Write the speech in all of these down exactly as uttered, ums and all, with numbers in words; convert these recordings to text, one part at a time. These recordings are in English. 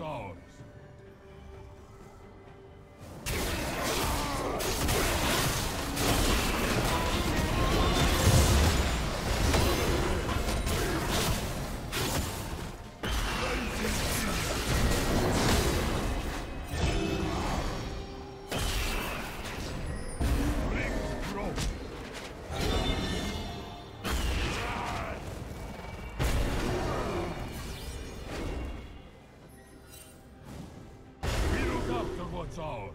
It's ours. Ours.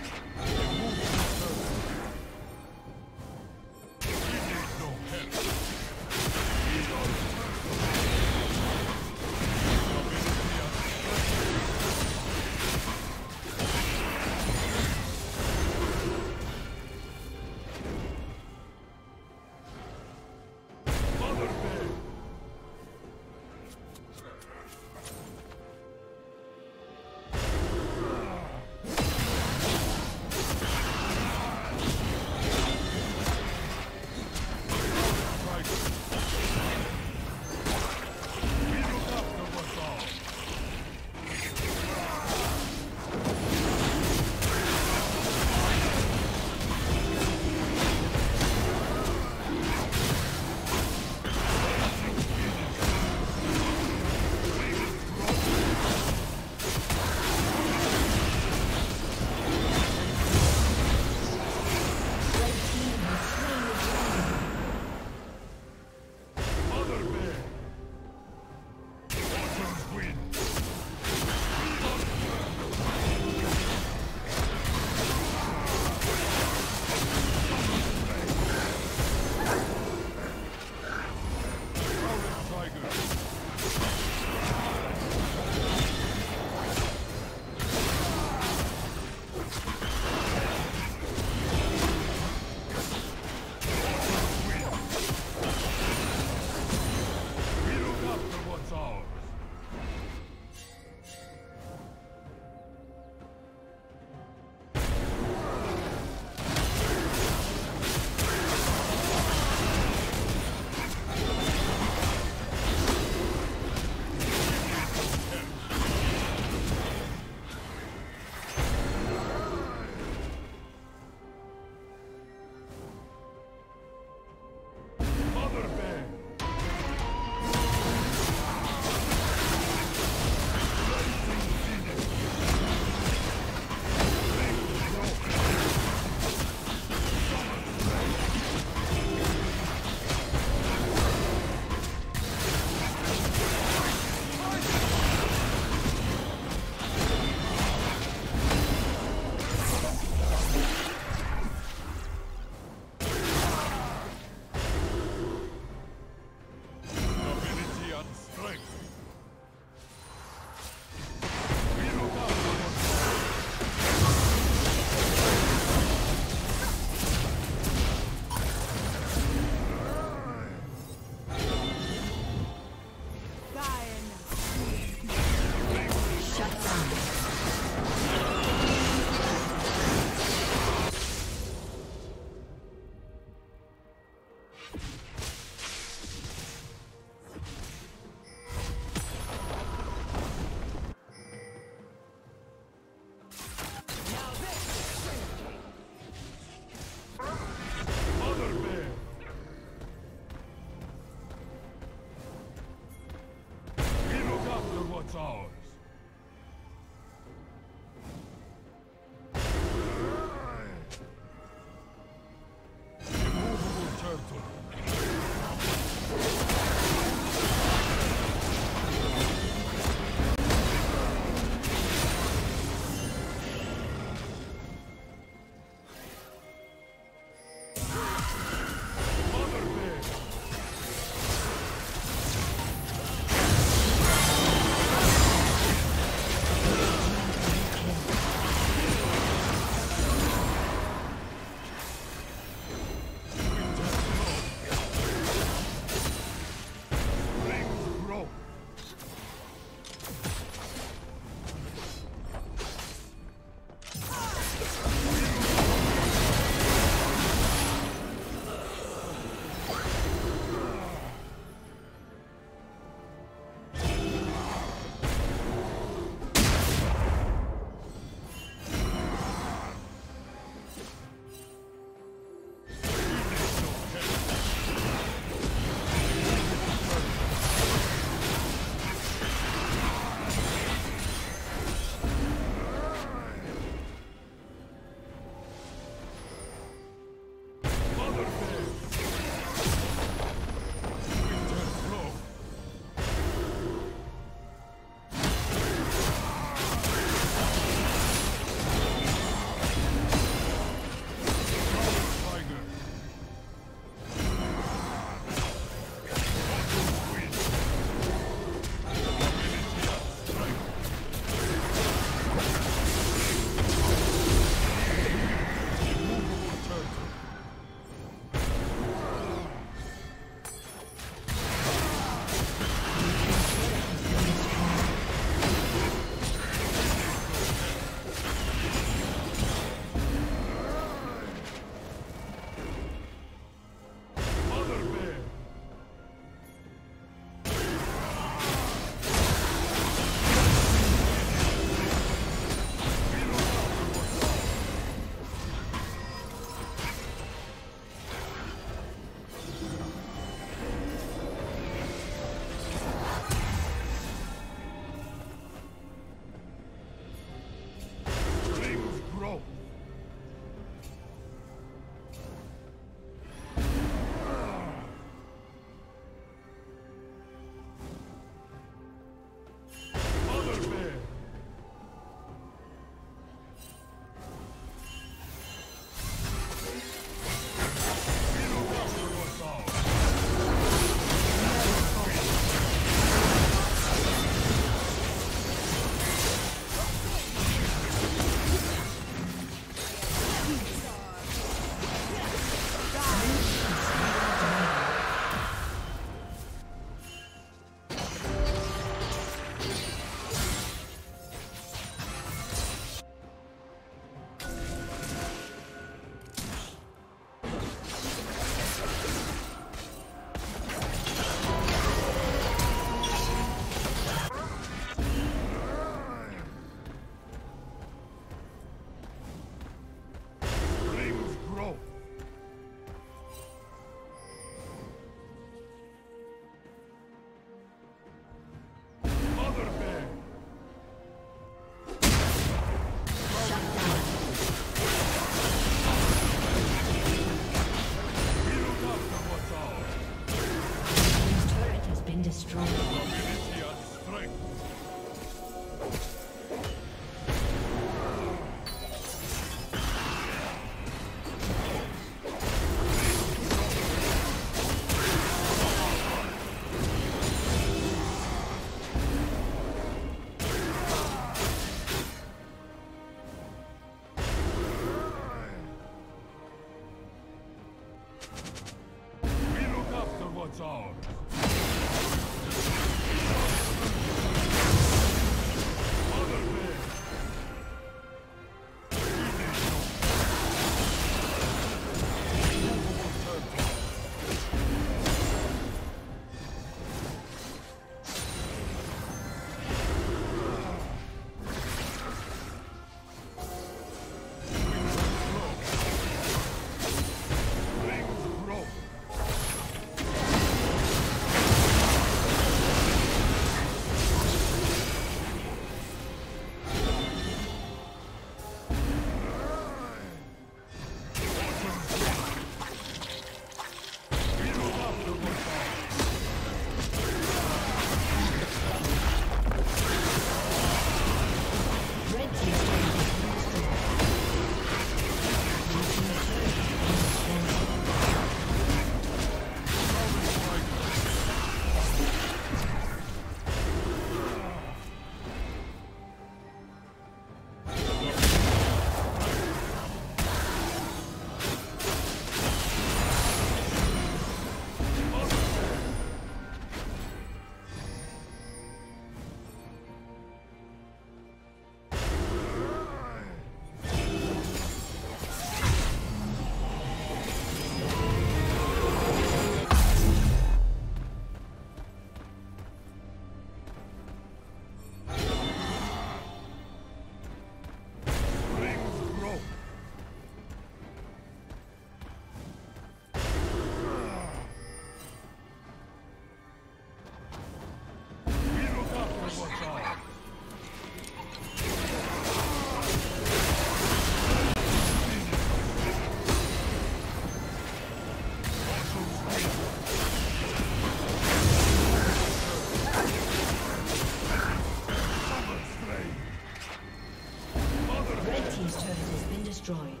Destroyed.